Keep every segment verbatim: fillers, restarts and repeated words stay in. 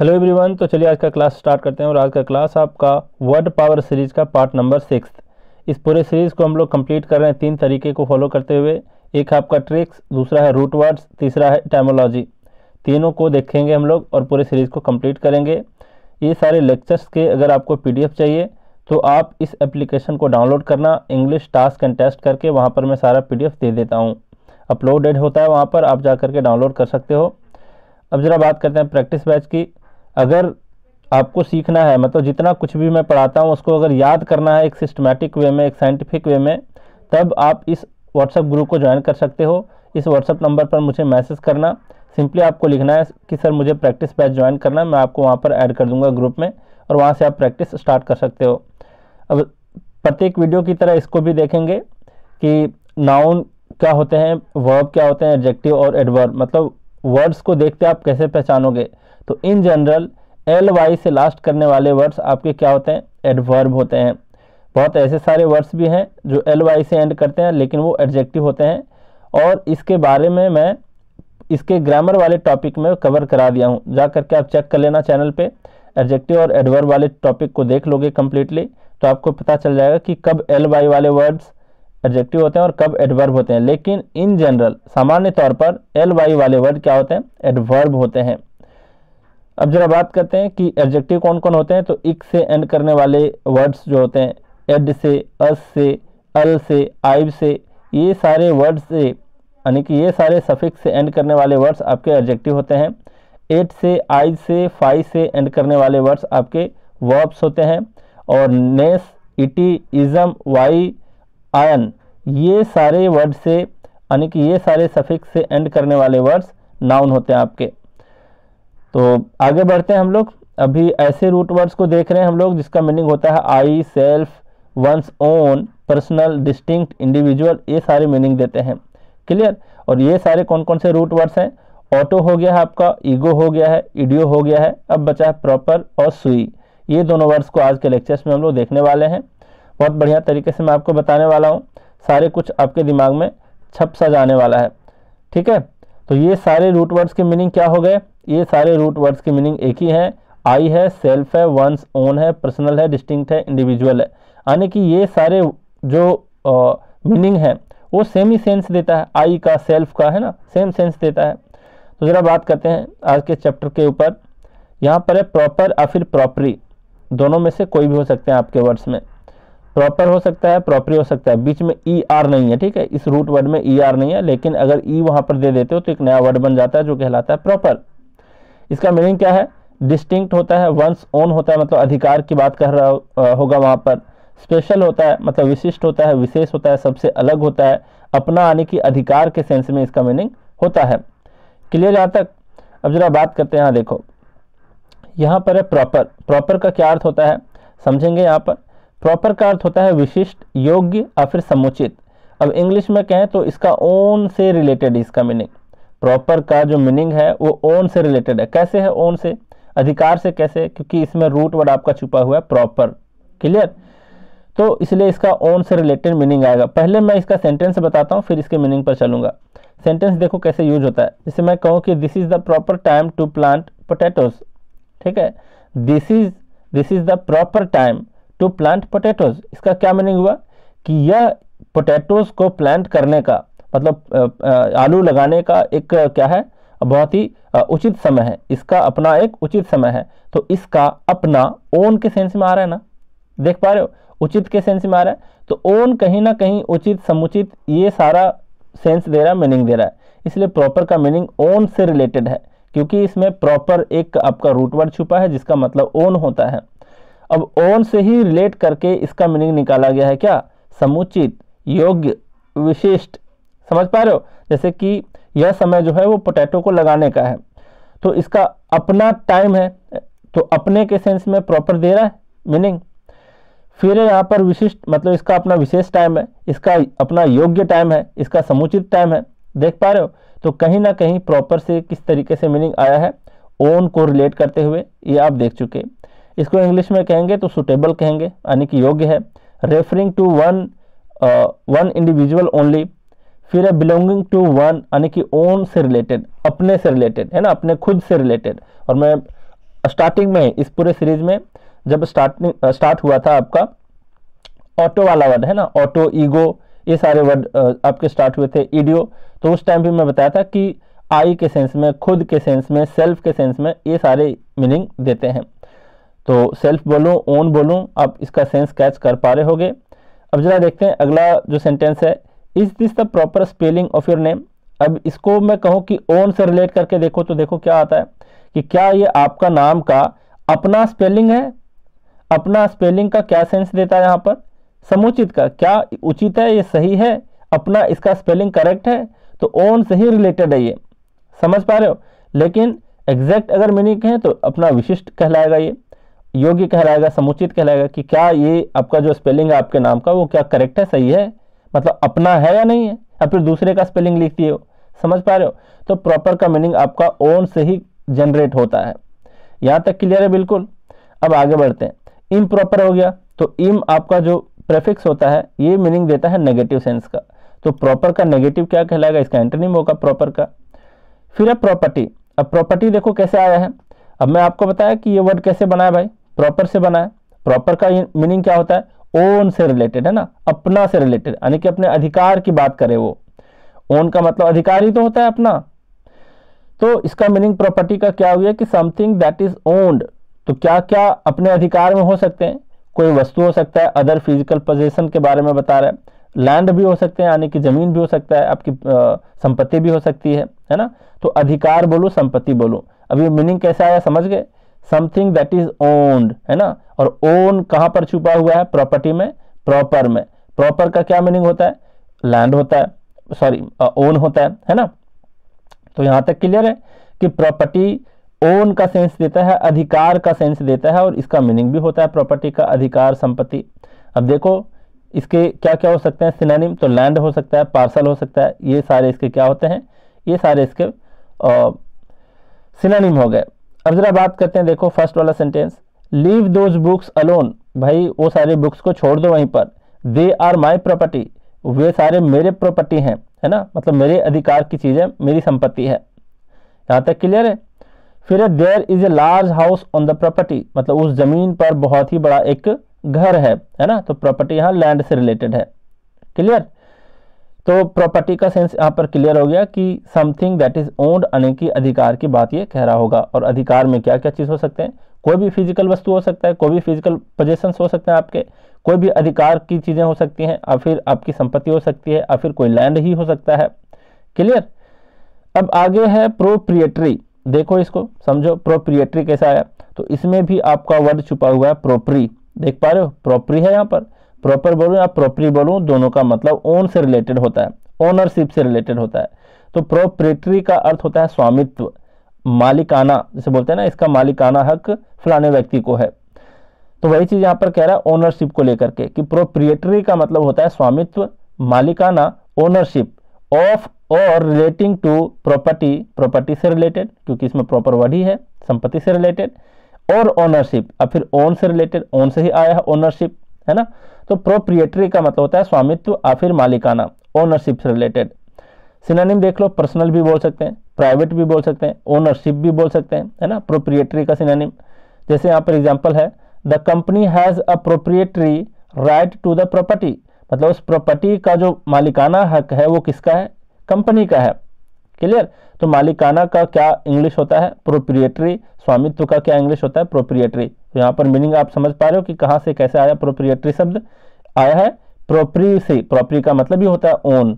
Hello everyone, तो चलिए आज का क्लास स्टार्ट करते हैं। और आज का क्लास आपका वर्ड पावर सीरीज़ का पार्ट नंबर सिक्स। इस पूरे सीरीज़ को हम लोग कंप्लीट कर रहे हैं तीन तरीके को फॉलो करते हुए। एक है आपका ट्रिक्स, दूसरा है रूट वर्ड्स, तीसरा है एटमोलॉजी। तीनों को देखेंगे हम लोग और पूरे सीरीज़ को कंप्लीट करेंगे। ये सारे लेक्चर्स के अगर आपको पी डी एफ चाहिए तो आप इस एप्लीकेशन को डाउनलोड करना, इंग्लिश टास्क एंड टेस्ट करके वहाँ पर मैं सारा पी डी एफ दे देता हूँ, अपलोडेड होता है वहाँ पर, आप जा करके डाउनलोड कर सकते हो। अब ज़रा बात करते हैं प्रैक्टिस बैच की। अगर आपको सीखना है, मतलब जितना कुछ भी मैं पढ़ाता हूँ उसको अगर याद करना है एक सिस्टमेटिक वे में, एक साइंटिफिक वे में, तब आप इस व्हाट्सएप ग्रुप को ज्वाइन कर सकते हो। इस व्हाट्सएप नंबर पर मुझे मैसेज करना, सिंपली आपको लिखना है कि सर मुझे प्रैक्टिस बैच ज्वाइन करना, मैं आपको वहाँ पर ऐड कर दूँगा ग्रुप में और वहाँ से आप प्रैक्टिस स्टार्ट कर सकते हो। अब प्रत्येक वीडियो की तरह इसको भी देखेंगे कि नाउन क्या होते हैं, वर्ब क्या होते हैं, एडजेक्टिव और एडवर्ब, मतलब वर्ड्स को देखते आप कैसे पहचानोगे। तो इन जनरल एल वाई से लास्ट करने वाले वर्ड्स आपके क्या होते हैं, एडवर्ब होते हैं। बहुत ऐसे सारे वर्ड्स भी हैं जो एल वाई से एंड करते हैं लेकिन वो एडजेक्टिव होते हैं, और इसके बारे में मैं इसके ग्रामर वाले टॉपिक में कवर करा दिया हूँ, जा करके आप चेक कर लेना चैनल पे। एडजेक्टिव और एडवर्ब वाले टॉपिक को देख लोगे कम्प्लीटली तो आपको पता चल जाएगा कि कब एल वाई वाले वर्ड्स एडजेक्टिव होते हैं और कब एडवर्ब होते हैं। लेकिन इन जनरल सामान्य तौर पर एल वाई वाले वर्ड क्या होते हैं, एडवर्ब होते हैं। अब जरा बात करते हैं कि एडजेक्टिव कौन कौन होते हैं। तो इक से एंड करने वाले वर्ड्स जो होते हैं, एड से, अस से, अल से, आइव से, ये सारे वर्ड्स से, यानी कि ये सारे सफिक्स से एंड करने वाले वर्ड्स आपके एडजेक्टिव होते हैं। एट से, आइज से, फाई से एंड करने वाले वर्ड्स आपके वर्ब्स होते हैं। और ness, ity, ism, Y, ion, ये सारे वर्ड से, यानी कि ये सारे सफिक्स से एंड करने वाले वर्ड्स नाउन होते हैं आपके। तो आगे बढ़ते हैं हम लोग। अभी ऐसे रूट वर्ड्स को देख रहे हैं हम लोग जिसका मीनिंग होता है I, self, one's own, personal, distinct, individual, ये सारे मीनिंग देते हैं। क्लियर। और ये सारे कौन कौन से रूट वर्ड्स हैं, ऑटो हो गया है आपका, ईगो हो गया है, इडियो हो गया है, अब बचा है प्रॉपर और सुई। ये दोनों वर्ड्स को आज के लेक्चर्स में हम लोग देखने वाले हैं। बहुत बढ़िया तरीके से मैं आपको बताने वाला हूँ, सारे कुछ आपके दिमाग में छप सा जाने वाला है। ठीक है, तो ये सारे रूट वर्ड्स के मीनिंग क्या हो गए, ये सारे रूट वर्ड्स के मीनिंग एक ही हैं, आई है, सेल्फ है, वंस ओन है, पर्सनल है, डिस्टिंक्ट है, इंडिविजुअल है। यानी कि ये सारे जो मीनिंग है वो सेम ही सेंस देता है, आई का, सेल्फ का, है ना, सेम सेंस देता है। तो ज़रा बात करते हैं आज के चैप्टर के ऊपर। यहाँ पर है प्रॉपर या फिर प्रॉपरी, दोनों में से कोई भी हो सकते हैं आपके वर्ड्स में। प्रॉपर हो सकता है, प्रॉपरी हो सकता है, बीच में ई आर नहीं है। ठीक है, इस रूट वर्ड में ई आर नहीं है, लेकिन अगर ई वहाँ पर दे देते हो तो एक नया वर्ड बन जाता है जो कहलाता है प्रॉपर। इसका मीनिंग क्या है, डिस्टिंक्ट होता है, वंस ओन होता है, मतलब अधिकार की बात कर रहा हो, आ, होगा वहाँ पर। स्पेशल होता है, मतलब विशिष्ट होता है, विशेष होता है, सबसे अलग होता है, अपना, यानी कि अधिकार के सेंस में इसका मीनिंग होता है। क्लियर यहाँ तक। अब जरा बात करते हैं, यहाँ देखो, यहाँ पर है प्रॉपर। प्रॉपर का क्या अर्थ होता है समझेंगे। यहाँ पर प्रॉपर का अर्थ होता है विशिष्ट, योग्य या फिर समुचित। अब इंग्लिश में कहें तो इसका ओन से रिलेटेड इसका मीनिंग, प्रॉपर का जो मीनिंग है वो ओन से रिलेटेड है। कैसे है, ओन से, अधिकार से। कैसे, क्योंकि इसमें रूट वर्ड आपका छुपा हुआ है प्रॉपर। क्लियर, तो इसलिए इसका ओन से रिलेटेड मीनिंग आएगा। पहले मैं इसका सेंटेंस बताता हूँ फिर इसके मीनिंग पर चलूँगा। सेंटेंस देखो कैसे यूज होता है। जैसे मैं कहूँ कि this is the proper time to plant potatoes. ठीक है, this is this is the proper time to plant potatoes. इसका क्या मीनिंग हुआ कि यह पोटैटोज को प्लांट करने का, मतलब आलू लगाने का एक क्या है, बहुत ही उचित समय है, इसका अपना एक उचित समय है। तो इसका अपना ओन के सेंस में आ रहा है ना, देख पा रहे हो, उचित के सेंस में आ रहा है। तो ओन कहीं ना कहीं उचित, समुचित, ये सारा सेंस दे रहा है, मीनिंग दे रहा है। इसलिए प्रॉपर का मीनिंग ओन से रिलेटेड है, क्योंकि इसमें प्रॉपर एक आपका रूट वर्ड छुपा है जिसका मतलब ओन होता है। अब ओन से ही रिलेट करके इसका मीनिंग निकाला गया है क्या, समुचित, योग्य, विशिष्ट। समझ पा रहे हो, जैसे कि यह समय जो है वो पोटैटो को लगाने का है, तो इसका अपना टाइम है, तो अपने के सेंस में प्रॉपर दे रहा है मीनिंग। फिर यहाँ पर विशिष्ट, मतलब इसका अपना विशेष टाइम है, इसका अपना योग्य टाइम है, इसका समुचित टाइम है। देख पा रहे हो, तो कहीं ना कहीं प्रॉपर से किस तरीके से मीनिंग आया है, ओन को रिलेट करते हुए, ये आप देख चुके। इसको इंग्लिश में कहेंगे तो सुटेबल कहेंगे, यानी कि योग्य है, referring to one one individual only. फिर है बिलोंगिंग टू वन, यानी कि ओन से रिलेटेड, अपने से रिलेटेड, है ना, अपने खुद से रिलेटेड। और मैं स्टार्टिंग में इस पूरे सीरीज में जब स्टार्टिंग स्टार्ट हुआ था आपका ऑटो वाला वर्ड है ना, ऑटो, ईगो, ये सारे वर्ड आपके स्टार्ट हुए थे, ईडियो, तो उस टाइम भी मैं बताया था कि आई के सेंस में, खुद के सेंस में, सेल्फ के सेंस में ये सारे मीनिंग देते हैं। तो सेल्फ बोलूँ, ओन बोलूँ, आप इसका सेंस कैच कर पा रहे होगे। अब जरा देखते हैं अगला जो सेंटेंस है, is this the proper spelling of your name. अब इसको मैं कहूँ कि ओन से रिलेट करके देखो तो देखो क्या आता है कि क्या ये आपका नाम का अपना स्पेलिंग है। अपना स्पेलिंग का क्या सेंस देता है यहाँ पर, समुचित का, क्या उचित है, ये सही है, अपना इसका स्पेलिंग करेक्ट है, तो ओन से ही रिलेटेड है ये, समझ पा रहे हो। लेकिन एग्जैक्ट अगर मीनिंग कहें तो अपना विशिष्ट कहलाएगा, ये योग्य कहलाएगा, समुचित कहलाएगा कि क्या ये आपका जो स्पेलिंग है आपके नाम का वो क्या करेक्ट है, सही है, मतलब अपना है या नहीं है, या फिर दूसरे का स्पेलिंग लिखती हो, समझ पा रहे हो। तो प्रॉपर का मीनिंग आपका ओन से ही जनरेट होता है। यहाँ तक क्लियर है, बिल्कुल। अब आगे बढ़ते हैं, इम प्रॉपर हो गया, तो इम आपका जो प्रेफिक्स होता है ये मीनिंग देता है नेगेटिव सेंस का, तो प्रॉपर का नेगेटिव क्या कहलाएगा, इसका एंटोनिम होगा प्रॉपर का। फिर अब प्रॉपर्टी, अब प्रॉपर्टी देखो कैसे आया है। अब मैं आपको बताया कि ये वर्ड कैसे बना है भाई, प्रॉपर से बना है। प्रॉपर का मीनिंग क्या होता है, ओन से रिलेटेड है ना, अपना से रिलेटेड, यानी कि अपने अधिकार की बात करें, वो ओन का मतलब अधिकार ही तो होता है अपना। तो इसका मीनिंग प्रॉपर्टी का क्या हुआ कि समथिंग दैट इज ओन्ड, तो क्या क्या अपने अधिकार में हो सकते हैं, कोई वस्तु हो सकता है, अदर फिजिकल पोजेशन के बारे में बता रहा है, लैंड भी हो सकते हैं, यानी कि जमीन भी हो सकता है, आपकी संपत्ति भी हो सकती है, है ना। तो अधिकार बोलो, संपत्ति बोलो, अब ये मीनिंग कैसा आया समझ गए, समथिंग दैट इज ओन्ड है ना, और ओन कहाँ पर छुपा हुआ है, प्रॉपर्टी में, प्रॉपर में। प्रॉपर का क्या मीनिंग होता है, लैंड होता है, सॉरी ओन होता है, है ना। तो यहाँ तक क्लियर है कि प्रॉपर्टी ओन का सेंस देता है, अधिकार का सेंस देता है, और इसका मीनिंग भी होता है प्रॉपर्टी का, अधिकार, संपत्ति। अब देखो इसके क्या क्या हो सकते हैं सिनोनिम, तो लैंड हो सकता है, पार्सल हो सकता है, ये सारे इसके क्या होते हैं, ये सारे इसके सिनोनिम हो गए। अब जरा बात करते हैं, देखो फर्स्ट वाला sentence, leave those books alone, भाई वो सारे बुक्स को छोड़ दो वहीं पर, दे आर माई प्रॉपर्टी, वे सारे मेरे प्रॉपर्टी हैं, है ना, मतलब मेरे अधिकार की चीज़ें, मेरी संपत्ति है। यहाँ तक क्लियर है। फिर there is a large house on the property, मतलब उस जमीन पर बहुत ही बड़ा एक घर है, है ना, तो प्रॉपर्टी यहाँ लैंड से रिलेटेड है, क्लियर। तो प्रॉपर्टी का सेंस यहाँ पर क्लियर हो गया कि समथिंग दैट इज ओन्ड, यानी कि अधिकार की बात ये कह रहा होगा। और अधिकार में क्या क्या चीज़ हो सकते हैं, कोई भी फिजिकल वस्तु हो सकता है, कोई भी फिजिकल पोजेशंस हो सकते हैं आपके, कोई भी अधिकार की चीज़ें हो सकती हैं, या फिर आपकी संपत्ति हो सकती है, या फिर कोई लैंड ही हो सकता है, क्लियर। अब आगे है प्रोप्रिएटरी, देखो इसको समझो, प्रोप्रिएटरी कैसा आया, तो इसमें भी आपका वर्ड छुपा हुआ है प्रोप्री, देख पा रहे हो, प्रॉपरी है यहाँ पर, प्रॉपर बोलूँ या प्रॉपरी बोलूँ, दोनों का मतलब ओन से रिलेटेड होता है, ओनरशिप से रिलेटेड होता है। तो प्रोप्रिएटरी का अर्थ होता है स्वामित्व, मालिकाना, जैसे बोलते हैं ना, इसका मालिकाना हक फलाने व्यक्ति को है, तो वही चीज़ यहाँ पर कह रहा है ओनरशिप को लेकर के, कि प्रोप्रिएटरी का मतलब होता है स्वामित्व, मालिकाना, ओनरशिप, ऑफ और रिलेटिंग टू प्रॉपर्टी, प्रॉपर्टी से रिलेटेड, क्योंकि इसमें प्रॉपर वर्ड ही है, संपत्ति से रिलेटेड, और ओनरशिप, अब फिर ओन से रिलेटेड, ओन से ही आया है ओनरशिप, है ना। तो प्रोप्रिएटरी का मतलब होता है स्वामित्व या फिर मालिकाना, ओनरशिप से रिलेटेड। सिनोनिम देख लो, पर्सनल भी बोल सकते हैं, प्राइवेट भी बोल सकते हैं, ओनरशिप भी बोल सकते हैं, है ना, प्रोप्रिएटरी का सिनोनिम। जैसे यहाँ पर एग्जाम्पल है, the company has a proprietary right to the property, मतलब उस प्रॉपर्टी का जो मालिकाना हक है वो किसका है, कंपनी का है, क्लियर। तो मालिकाना का क्या इंग्लिश होता है, प्रोप्रिएटरी, स्वामित्व का क्या इंग्लिश होता है, प्रोप्रिएटरी। तो यहाँ पर मीनिंग आप समझ पा रहे हो कि कहाँ से कैसे आया, प्रोप्रिएटरी शब्द आया है प्रोप्री से, प्रोप्री का मतलब ही होता है ओन।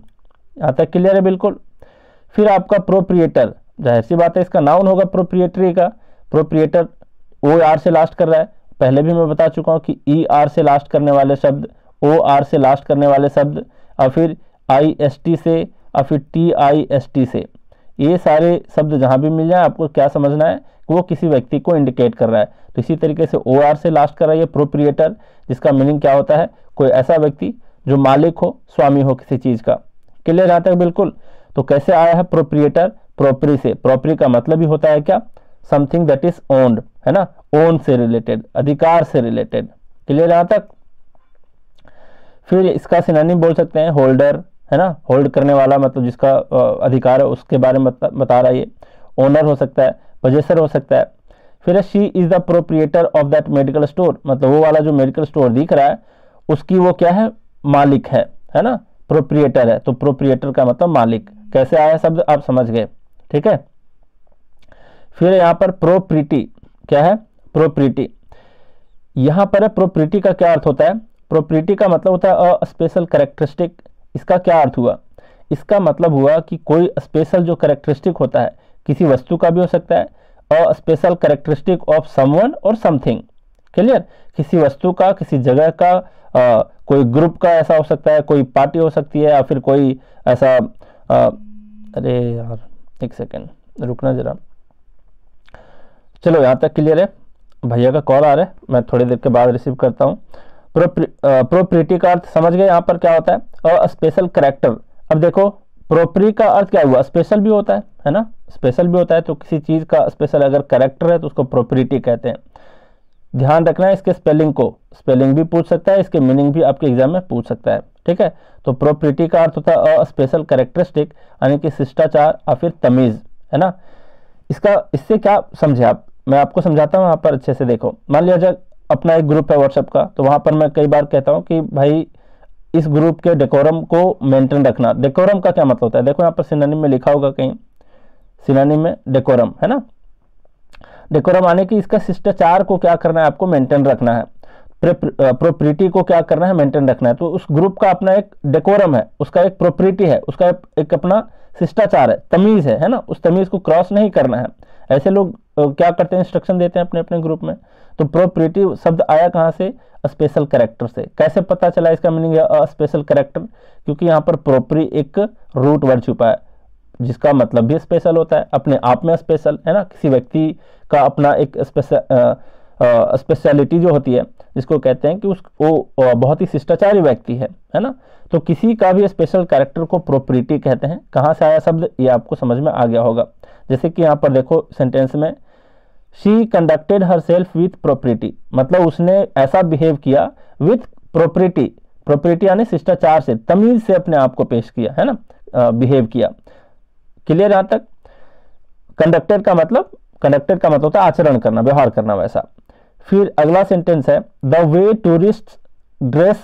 यहाँ तक क्लियर है, बिल्कुल। फिर आपका प्रोप्रिएटर, जाहिर सी बात है इसका नाउन होगा प्रोप्रिएटरी का, प्रोप्रिएटर ओ आर से लास्ट कर रहा है, पहले भी मैं बता चुका हूँ कि ई आर से लास्ट करने वाले शब्द, ओ आर से लास्ट करने वाले शब्द, और फिर आई एस टी से, और फिर टी आई एस टी से, ये सारे शब्द जहाँ भी मिल जाए आपको क्या समझना है कि वो किसी व्यक्ति को इंडिकेट कर रहा है। तो इसी तरीके से ओ आर से लास्ट कर रहा है प्रोप्रिएटर, जिसका मीनिंग क्या होता है, कोई ऐसा व्यक्ति जो मालिक हो, स्वामी हो किसी चीज़ का, क्लियर। यहाँ तक बिल्कुल। तो कैसे आया है प्रोप्रिएटर, प्रोपरी से, प्रोपरी का मतलब ही होता है क्या, समथिंग दैट इज ओन्ड, है ना, ओन से रिलेटेड, अधिकार से रिलेटेड, क्लियर। यहाँ तक। फिर इसका सिनोनिम बोल सकते हैं होल्डर, है ना, होल्ड करने वाला, मतलब जिसका अधिकार है उसके बारे में बता रहा है ये, ओनर हो सकता है, पोजेसर हो सकता है। फिर she is the proprietor of that medical store, मतलब वो वाला जो मेडिकल स्टोर दिख रहा है उसकी वो क्या है, मालिक है, है ना, प्रोप्रिएटर है, तो प्रोप्रिएटर का मतलब मालिक। कैसे आया शब्द आप समझ गए, ठीक है। फिर यहाँ पर प्रोप्रिटी क्या है, प्रोप्रिटी, यहाँ पर है प्रोप्रिटी का क्या अर्थ होता है, प्रोप्रिटी का मतलब होता है अ स्पेशल करेक्टरिस्टिक। इसका क्या अर्थ हुआ, इसका मतलब हुआ कि कोई स्पेशल जो करेक्टरिस्टिक होता है किसी वस्तु का भी हो सकता है, a special characteristic of someone और समथिंग, क्लियर, किसी वस्तु का, किसी जगह का, आ, कोई ग्रुप का ऐसा हो सकता है, कोई पार्टी हो सकती है, या फिर कोई ऐसा आ, अरे यार एक सेकेंड रुकना जरा, चलो यहाँ तक क्लियर है। भैया का कॉल आ रहा है, मैं थोड़ी देर के बाद रिसीव करता हूँ। प्रोप्रिटी का अर्थ समझ गए यहाँ पर क्या होता है, और स्पेशल करेक्टर। अब देखो प्रोप्री का अर्थ क्या हुआ, स्पेशल भी होता है, है ना, स्पेशल भी होता है, तो किसी चीज़ का स्पेशल अगर करेक्टर है तो उसको प्रोप्रिटी कहते हैं। ध्यान रखना है इसके स्पेलिंग को, स्पेलिंग भी पूछ सकता है, इसके मीनिंग भी आपके एग्जाम में पूछ सकता है, ठीक है। तो प्रोप्रिटी का अर्थ होता है अ स्पेशल करेक्टरिस्टिक, यानी कि शिष्टाचार या फिर तमीज़, है ना। इसका इससे क्या समझे आप, मैं आपको समझाता हूँ यहाँ पर अच्छे से। देखो मान लिया जाए अपना एक ग्रुप है व्हाट्सएप का, तो वहाँ पर मैं कई बार कहता हूँ कि भाई इस ग्रुप के डेकोरम को मेंटेन रखना। डेकोरम का क्या मतलब होता है, देखो यहाँ पर सिनोनिम में लिखा होगा कहीं, सिनोनिम में डेकोरम, है ना। डेकोरम आने की इसका शिष्टाचार को क्या करना है, आपको मेंटेन रखना है। प्रोप्रिटी को क्या करना है, मेंटेन रखना है। तो उस ग्रुप का अपना एक डेकोरम है, उसका एक प्रोप्रिटी है, उसका एक अपना शिष्टाचार है, तमीज़ है, है ना। उस तमीज़ को क्रॉस नहीं करना है। ऐसे लोग क्या करते हैं, इंस्ट्रक्शन देते हैं अपने अपने ग्रुप में। तो प्रोप्रिटी शब्द आया कहाँ से, स्पेशल करेक्टर से। कैसे पता चला इसका मीनिंग अ स्पेशल करेक्टर, क्योंकि यहाँ पर प्रोप्री एक रूट वर्ड छुपा है जिसका मतलब भी स्पेशल होता है, अपने आप में स्पेशल, है ना। किसी व्यक्ति का अपना एक स्पेशल स्पेशलिटी जो होती है, जिसको कहते हैं कि उसको बहुत ही शिष्टाचारी व्यक्ति है, है ना। तो किसी का भी स्पेशल कैरेक्टर को प्रोप्रिटी कहते हैं। कहाँ से आया शब्द ये आपको समझ में आ गया होगा। जैसे कि यहाँ पर देखो सेंटेंस में, she conducted herself with propriety, मतलब उसने ऐसा बिहेव किया विथ प्रोप्रिटी, प्रोप्रिटी यानी शिष्टाचार से, तमीज़ से अपने आप को पेश किया, है ना, बिहेव किया। क्लियर यहाँ तक। कंडक्टेड का मतलब, कंडक्टेड का मतलब होता है आचरण करना, व्यवहार करना वैसा। फिर अगला सेंटेंस है, द वे टूरिस्ट ड्रेस,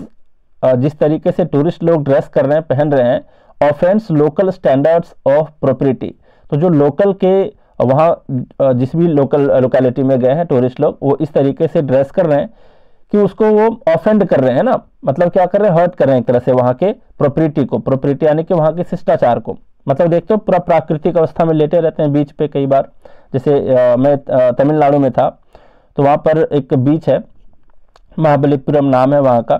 जिस तरीके से टूरिस्ट लोग ड्रेस कर रहे हैं, पहन रहे हैं, offence local standards of propriety. तो जो लोकल के वहाँ, जिस भी लोकल लोकेलिटी में गए हैं टूरिस्ट लोग, वो इस तरीके से ड्रेस कर रहे हैं कि उसको वो ऑफेंड कर रहे हैं ना, मतलब क्या कर रहे हैं, हर्ट कर रहे हैं एक तरह से वहाँ के प्रोप्रिटी को, प्रोप्रिटी यानी कि वहाँ के शिष्टाचार को। मतलब देखते हो पूरा प्राकृतिक अवस्था में लेटे रहते हैं बीच पे। कई बार जैसे आ, मैं तमिलनाडु में था, तो वहाँ पर एक बीच है, महाबलीपुरम नाम है वहाँ का।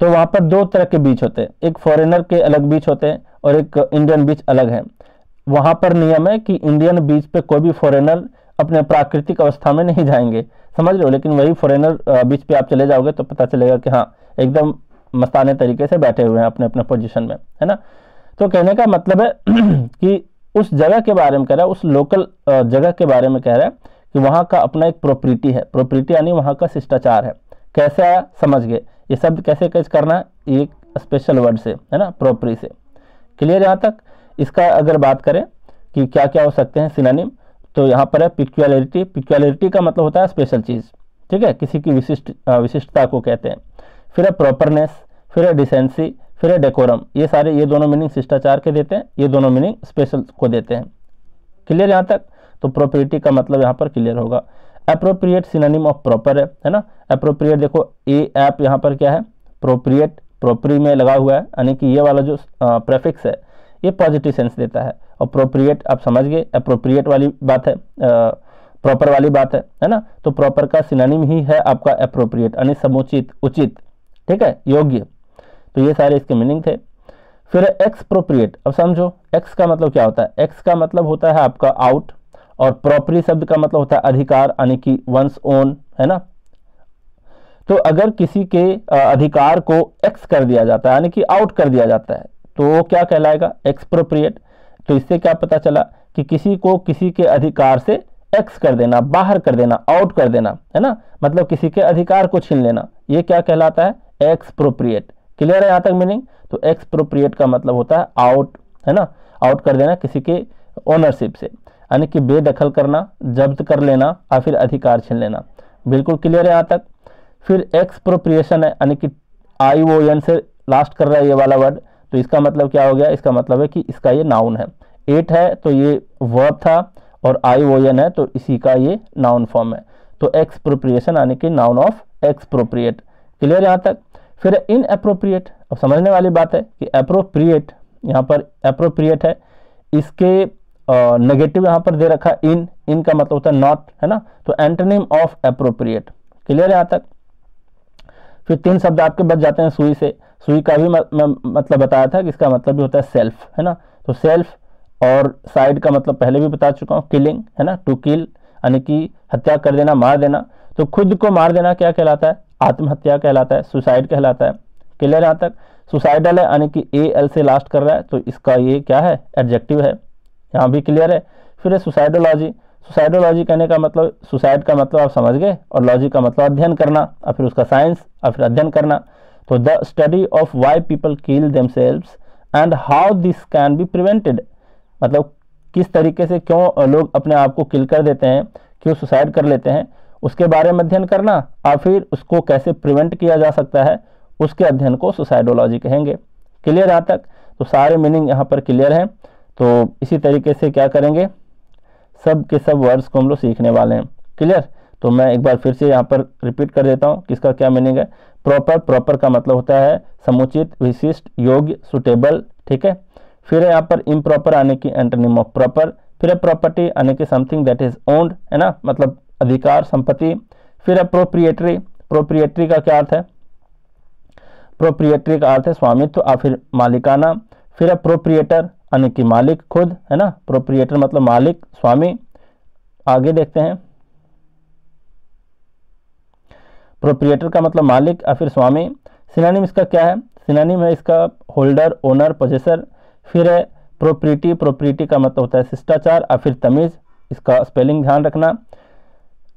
तो वहाँ पर दो तरह के बीच होते हैं, एक फॉरेनर के अलग बीच होते हैं और एक इंडियन बीच अलग है। वहाँ पर नियम है कि इंडियन बीच पे कोई भी फॉरेनर अपने प्राकृतिक अवस्था में नहीं जाएंगे, समझ लो। लेकिन वही फॉरेनर बीच पे आप चले जाओगे तो पता चलेगा कि हाँ एकदम मस्ताने तरीके से बैठे हुए हैं अपने अपने पोजीशन में, है ना। तो कहने का मतलब है कि उस जगह के बारे में कह रहा है, उस लोकल जगह के बारे में कह रहा है कि वहाँ का अपना एक प्रोप्रिटी है, प्रोप्रिटी यानी वहाँ का शिष्टाचार है। कैसे आया समझ गए, ये शब्द कैसे कैच करना है, एक स्पेशल वर्ड से, है ना, प्रोप्री से। क्लियर यहाँ तक। इसका अगर बात करें कि क्या क्या हो सकते हैं सिनोनिम, तो यहाँ पर है पिक्युलैरिटी। पिक्युलैरिटी का मतलब होता है स्पेशल चीज़, ठीक है, किसी की विशिष्ट विशिष्टता को कहते हैं। फिर है प्रॉपरनेस, फिर है डिसेंसी, फिर है डेकोरम। ये सारे, ये दोनों मीनिंग शिष्टाचार के देते हैं, ये दोनों मीनिंग स्पेशल को देते हैं। क्लियर यहाँ तक। तो प्रोप्रिटी का मतलब यहाँ पर क्लियर होगा। एप्रोप्रिएट सिनोनिम ऑफ प्रॉपर है, है ना। एप्रोप्रिएट देखो ए ऐप यहाँ पर क्या है, प्रोप्रिएट, प्रोप्री में लगा हुआ है, यानी कि ये वाला जो प्रेफिक्स है ये पॉजिटिव सेंस देता है। और प्रोप्रिएट आप समझ गए, अप्रोप्रिएट वाली बात है, प्रॉपर वाली बात है, है ना। तो प्रॉपर का सिनोनिम ही है आपका अप्रोप्रिएट, यानी समुचित, उचित, ठीक है, योग्य। तो ये सारे इसके मीनिंग थे। फिर एक्सप्रोप्रिएट, अब समझो एक्स का मतलब क्या होता है। एक्स का मतलब होता है आपका आउट, और प्रॉपरी शब्द का मतलब होता है अधिकार, यानी कि वंस ओन, है ना। तो अगर किसी के अधिकार को एक्स कर दिया जाता है, यानी कि आउट कर दिया जाता है, तो वो क्या कहलाएगा, एक्सप्रोप्रिएट। तो इससे क्या पता चला कि किसी को किसी के अधिकार से एक्स कर देना, बाहर कर देना, आउट कर देना, है ना, मतलब किसी के अधिकार को छीन लेना, ये क्या कहलाता है, एक्सप्रोप्रिएट। क्लियर है यहाँ तक मीनिंग। तो एक्सप्रोप्रिएट का मतलब होता है आउट, है ना, आउट कर देना किसी के ओनरशिप से। यानी कि बेदखल करना, जब्त कर लेना या फिर अधिकार छीन लेना। बिल्कुल क्लियर है यहाँ तक। फिर एक्सप्रोप्रिएशन है, यानी कि आई ओ एन से लास्ट कर रहा है ये वाला वर्ड, तो इसका मतलब क्या हो गया, इसका मतलब है कि इसका ये नाउन है। एट है तो ये वर्ब था और आई ओ एन है तो इसी का ये नाउन फॉर्म है। तो एक्सप्रोप्रिएशन यानी कि नाउन ऑफ एक्सप्रोप्रिएट। क्लियर यहाँ तक। फिर इन अप्रोप्रिएट, अब समझने वाली बात है कि अप्रोप्रिएट यहाँ पर अप्रोप्रिएट है, इसके नेगेटिव uh, यहाँ पर दे रखा इन, इन का मतलब होता है नॉट, है ना, तो एंटोनिम ऑफ अप्रोप्रिएट। क्लियर यहाँ तक। फिर तीन शब्द आपके बच जाते हैं सुई से। सुई का भी मतलब बताया था कि इसका मतलब भी होता है सेल्फ, है ना, तो सेल्फ और साइड का मतलब पहले भी बता चुका हूँ, किलिंग, है ना, टू किल यानी कि हत्या कर देना, मार देना। तो खुद को मार देना क्या कहलाता है, आत्महत्या कहलाता है, सुसाइड कहलाता है। क्लियर यहाँ तक। सुसाइडल है यानी कि ए एल से लास्ट कर रहा है तो इसका ये क्या है, एडजेक्टिव है। यहाँ भी क्लियर है। फिर है सुसाइडोलॉजी। सुसाइडोलॉजी कहने का मतलब, सुसाइड का मतलब आप समझ गए और लॉजी का मतलब अध्ययन करना और फिर उसका साइंस और फिर अध्ययन करना। तो the study of why people kill themselves and how this can be prevented, मतलब किस तरीके से क्यों लोग अपने आप को किल कर देते हैं, क्यों सुसाइड कर लेते हैं, उसके बारे में अध्ययन करना और फिर उसको कैसे प्रिवेंट किया जा सकता है, उसके अध्ययन को सुसाइडोलॉजी कहेंगे। क्लियर यहाँ तक। तो सारे मीनिंग यहाँ पर क्लियर हैं। तो इसी तरीके से क्या करेंगे, सब के सब वर्ड्स को हम लोग सीखने वाले हैं। क्लियर। तो मैं एक बार फिर से यहाँ पर रिपीट कर देता हूँ किसका क्या मीनिंग है। प्रॉपर, प्रॉपर का मतलब होता है समुचित, विशिष्ट, योग्य, सुटेबल, ठीक है। फिर है यहाँ पर इम्प्रॉपर यानी कि एंटोनिम ऑफ प्रॉपर। फिर है प्रॉपर्टी यानी कि समथिंग दैट इज ओन्ड, है ना, मतलब अधिकार, संपत्ति। फिर है प्रोप्रिएटरी। प्रोप्रिएटरी का क्या अर्थ है, प्रोप्रिएटरी का अर्थ है स्वामित्व या फिर मालिकाना। फिर है प्रोप्रिएटर यानी कि मालिक खुद, है ना, प्रोप्रिएटर मतलब मालिक, स्वामी। आगे देखते हैं, प्रोप्रिएटर का मतलब मालिक या फिर स्वामी। सिनोनिम इसका क्या है, सिनोनिम है इसका होल्डर, ओनर, पोजेसर। फिर है प्रोपर्टी। प्रोपर्टी का मतलब होता है शिष्टाचार या फिर तमीज़, इसका स्पेलिंग ध्यान रखना।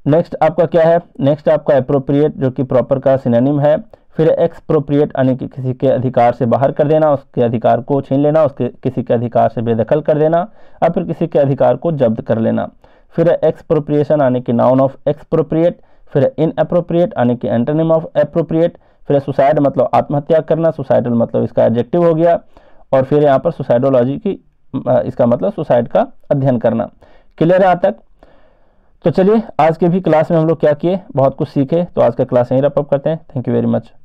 नेक्स्ट आपका क्या है, नेक्स्ट आपका एप्रोप्रिएट जो कि प्रॉपर का सिनोनिम है। फिर एक्सप्रोप्रिएट यानी कि किसी के अधिकार से बाहर कर देना, उसके अधिकार को छीन लेना, उसके किसी के अधिकार से बेदखल कर देना या फिर किसी के अधिकार को जब्त कर लेना। फिर एक्सप्रोप्रिएशन यानी कि नाउन ऑफ एक्सप्रोप्रिएट। फिर इन अप्रोप्रिएट यानी कि एंटोनिम ऑफ अप्रोप्रिएट। फिर सुसाइड मतलब आत्महत्या करना, सुसाइडल मतलब इसका एडजेक्टिव हो गया। और फिर यहाँ पर सुसाइडोलॉजी की, इसका मतलब सुसाइड का अध्ययन करना। क्लियर है यहाँ तक। तो चलिए आज के भी क्लास में हम लोग क्या किए, बहुत कुछ सीखे। तो आज का क्लास यहीं रैप अप करते हैं। Thank you very much.